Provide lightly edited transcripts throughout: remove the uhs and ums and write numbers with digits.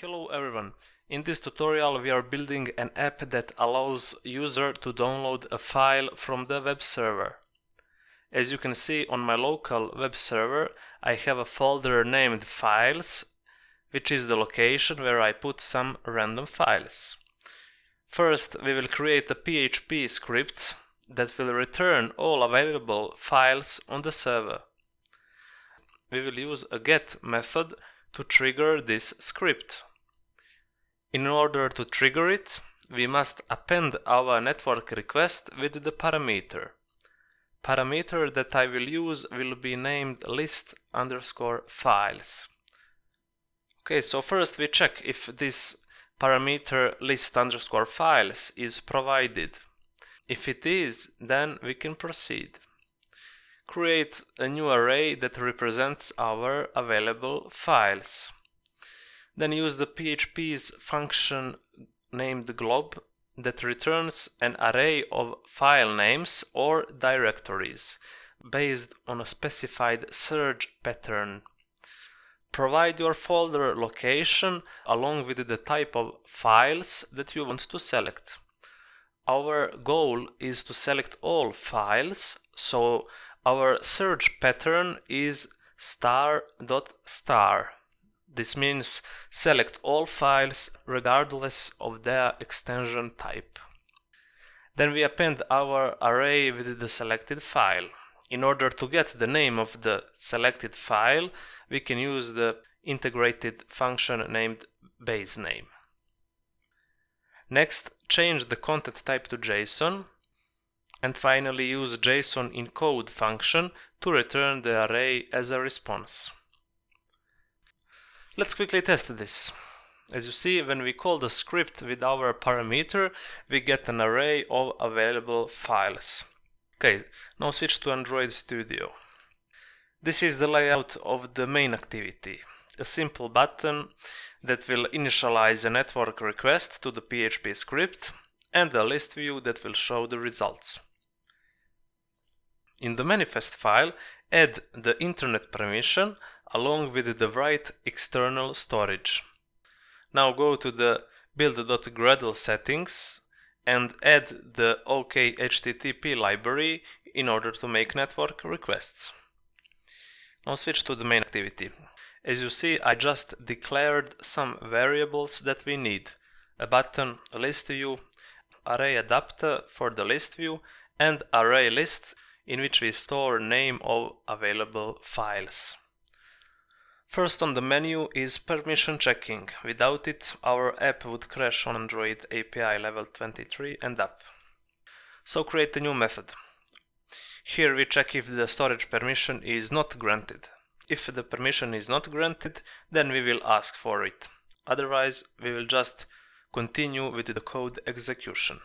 Hello everyone. In this tutorial we are building an app that allows user to download a file from the web server. As you can see, on my local web server I have a folder named files, which is the location where I put some random files. First we will create a PHP script that will return all available files on the server. We will use a get method to trigger this script. In order to trigger it, we must append our network request with the parameter. Parameter that I will use will be named list_files. Okay, so first we check if this parameter list_files is provided. If it is, then we can proceed. Create a new array that represents our available files. Then use the PHP's function named glob that returns an array of file names or directories based on a specified search pattern. Provide your folder location along with the type of files that you want to select. Our goal is to select all files, so our search pattern is *.*. This means select all files regardless of their extension type. Then we append our array with the selected file. In order to get the name of the selected file, we can use the integrated function named basename. Next, change the content type to JSON, and finally use json_encode function to return the array as a response. Let's quickly test this. As you see, when we call the script with our parameter, we get an array of available files. Okay, now switch to Android Studio. This is the layout of the main activity. A simple button that will initialize a network request to the PHP script and a list view that will show the results. In the manifest file, add the internet permission along with the write external storage. Now go to the build.gradle settings and add the OkHttp library in order to make network requests. Now switch to the main activity. As you see, I just declared some variables that we need: a button, a list view, array adapter for the list view, and array list in which we store name of available files. First on the menu is permission checking. Without it, our app would crash on Android API level 23 and up. So create a new method. Here we check if the storage permission is not granted. If the permission is not granted, then we will ask for it. Otherwise, we will just continue with the code execution.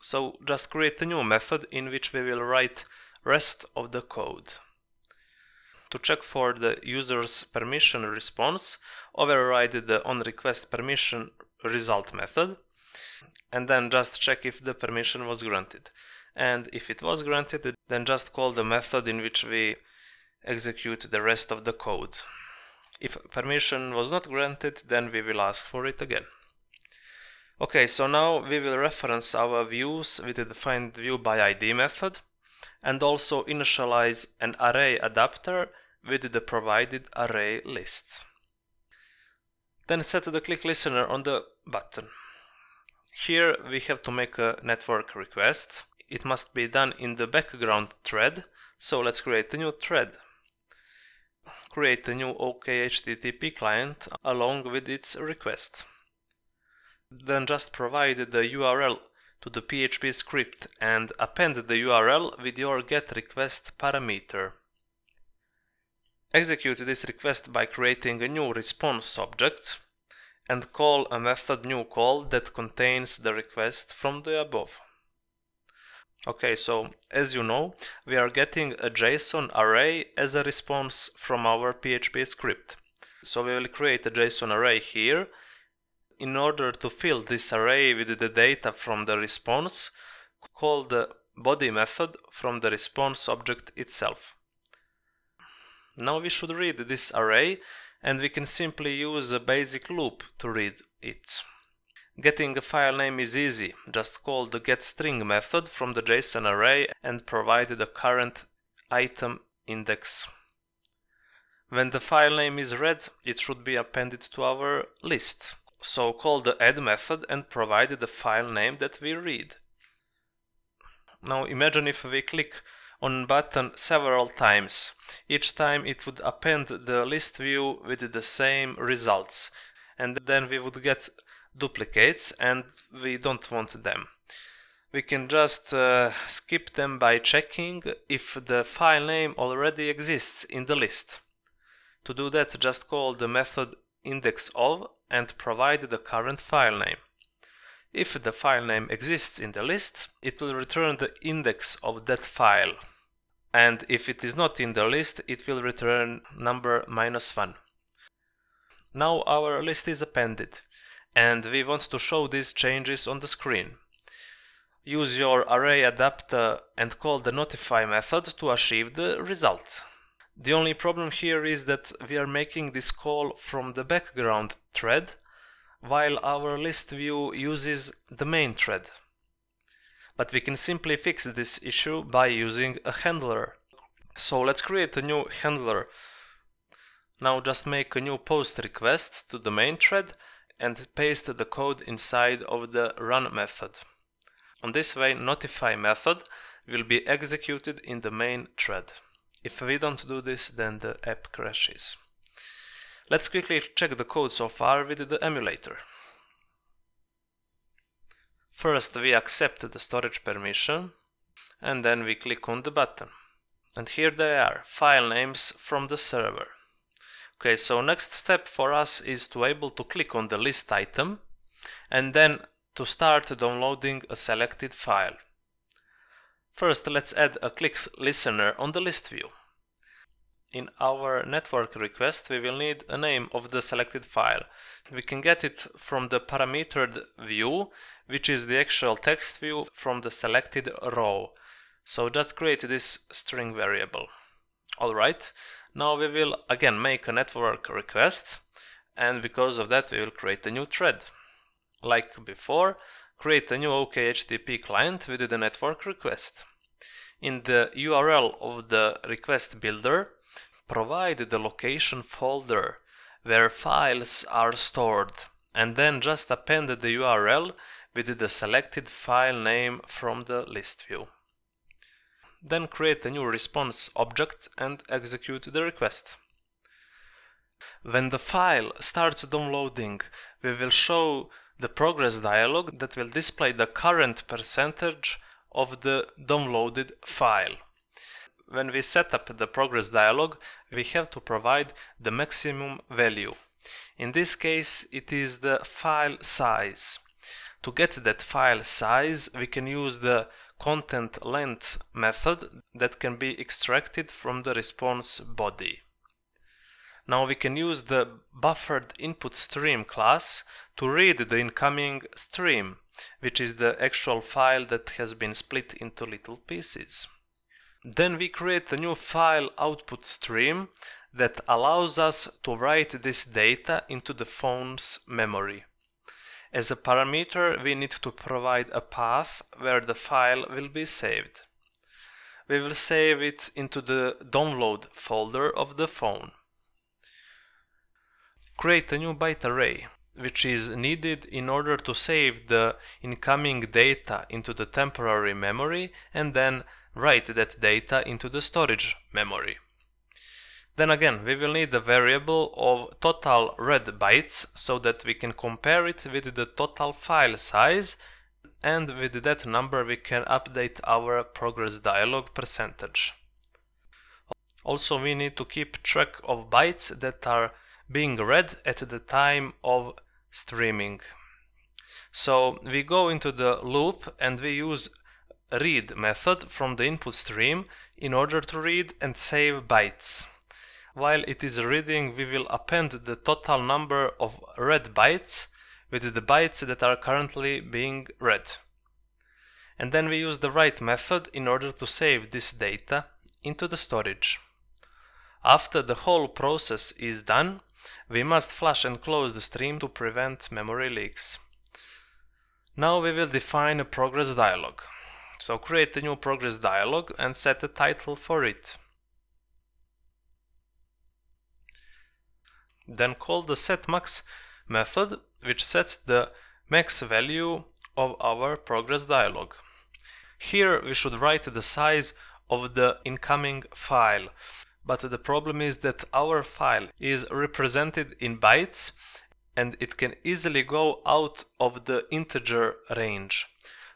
So just create a new method in which we will write rest of the code. To check for the user's permission response, override the onRequestPermissionResult method, and then just check if the permission was granted. And if it was granted, then just call the method in which we execute the rest of the code. If permission was not granted, then we will ask for it again. Okay, so now we will reference our views with the findViewById method, and also initialize an array adapter with the provided array list. Then set the click listener on the button. Here we have to make a network request. It must be done in the background thread, so let's create a new thread. Create a new OkHttp client along with its request. Then just provide the URL to the PHP script and append the URL with your getRequest parameter. Execute this request by creating a new response object and call a method newCall that contains the request from the above. Okay, so as you know, we are getting a JSON array as a response from our PHP script. So we will create a JSON array here. In order to fill this array with the data from the response, call the body method from the response object itself. Now we should read this array and we can simply use a basic loop to read it. Getting a file name is easy. Just call the getString method from the JSON array and provide the current item index. When the file name is read, it should be appended to our list. So call the add method and provide the file name that we read. Now imagine if we click on button several times. Each time it would append the list view with the same results. And then we would get duplicates, and we don't want them. We can just skip them by checking if the file name already exists in the list. To do that, just call the method indexOf and provide the current file name. If the file name exists in the list, it will return the index of that file. And if it is not in the list, it will return number -1. Now our list is appended, and we want to show these changes on the screen. Use your array adapter and call the notify method to achieve the result. The only problem here is that we are making this call from the background thread, while our list view uses the main thread. But we can simply fix this issue by using a handler. So let's create a new handler. Now just make a new post request to the main thread and paste the code inside of the run method. On this way, notify method will be executed in the main thread. If we don't do this, then the app crashes. Let's quickly check the code so far with the emulator. First, we accept the storage permission, and then we click on the button. And here they are, file names from the server. Okay, so next step for us is to able to click on the list item, and then to start downloading a selected file. First, let's add a click listener on the list view. In our network request, we will need a name of the selected file. We can get it from the parametered view, which is the actual text view from the selected row. So just create this string variable. Alright, now we will again make a network request, and because of that we will create a new thread. Like before, create a new OkHttp client with the network request. In the URL of the request builder, provide the location folder where files are stored, and then just append the URL with the selected file name from the list view. Then create a new response object and execute the request. When the file starts downloading, we will show the progress dialog that will display the current percentage of the downloaded file. When we set up the progress dialog, we have to provide the maximum value. In this case, it is the file size. To get that file size, we can use the content length method that can be extracted from the response body. Now we can use the BufferedInputStream class to read the incoming stream, which is the actual file that has been split into little pieces. Then we create a new file output stream that allows us to write this data into the phone's memory. As a parameter, we need to provide a path where the file will be saved. We will save it into the download folder of the phone. Create a new byte array, which is needed in order to save the incoming data into the temporary memory and then write that data into the storage memory. Then again, we will need a variable of total read bytes so that we can compare it with the total file size, and with that number we can update our progress dialog percentage. Also, we need to keep track of bytes that are being read at the time of streaming. So we go into the loop and we use read method from the input stream in order to read and save bytes. While it is reading, we will append the total number of read bytes with the bytes that are currently being read. And then we use the write method in order to save this data into the storage. After the whole process is done, We must flush and close the stream to prevent memory leaks. Now we will define a progress dialog. So create a new progress dialog and set a title for it. Then call the setMax method, which sets the max value of our progress dialog. Here we should write the size of the incoming file, but the problem is that our file is represented in bytes and it can easily go out of the integer range.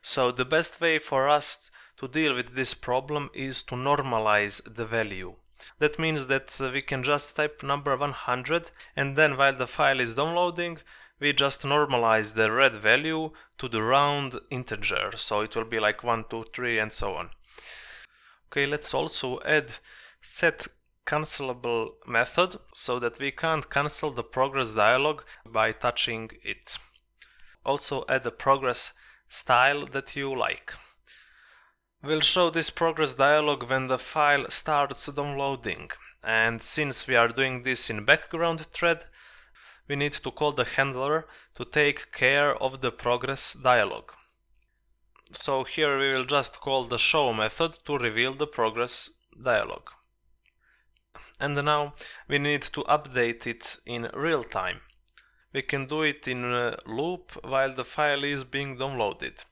So the best way for us to deal with this problem is to normalize the value. That means that we can just type number 100 and then while the file is downloading we just normalize the red value to the round integer, so it will be like 1, 2, 3 and so on. Okay, let's also add setCancelable method so that we can't cancel the progress dialog by touching it. Also add a progress style that you like. We'll show this progress dialog when the file starts downloading, and since we are doing this in background thread, we need to call the handler to take care of the progress dialog. So here we will just call the show method to reveal the progress dialog. And now we need to update it in real time. We can do it in a loop while the file is being downloaded.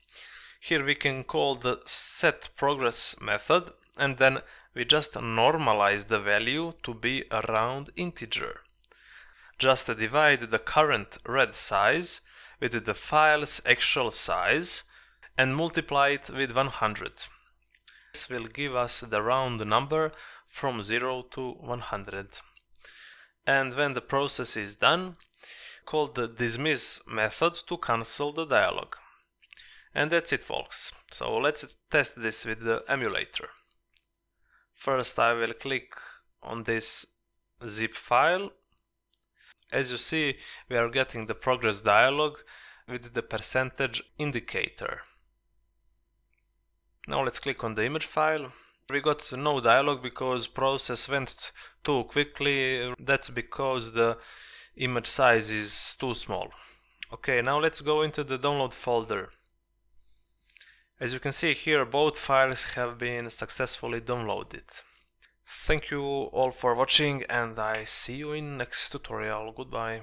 Here we can call the setProgress method and then we just normalize the value to be a round integer. Just divide the current red size with the file's actual size and multiply it with 100. This will give us the round number from 0 to 100. And when the process is done, call the dismiss method to cancel the dialog. And that's it, folks. So let's test this with the emulator. First I will click on this zip file. As you see, we are getting the progress dialog with the percentage indicator. Now let's click on the image file. We got no dialog because process went too quickly. That's because the image size is too small. Okay, now let's go into the download folder. As you can see here, both files have been successfully downloaded. Thank you all for watching and I see you in next tutorial. Goodbye.